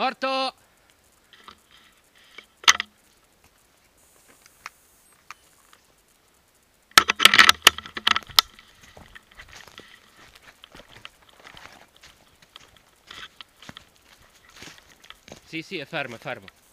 Morto! Sì, è fermo, è fermo.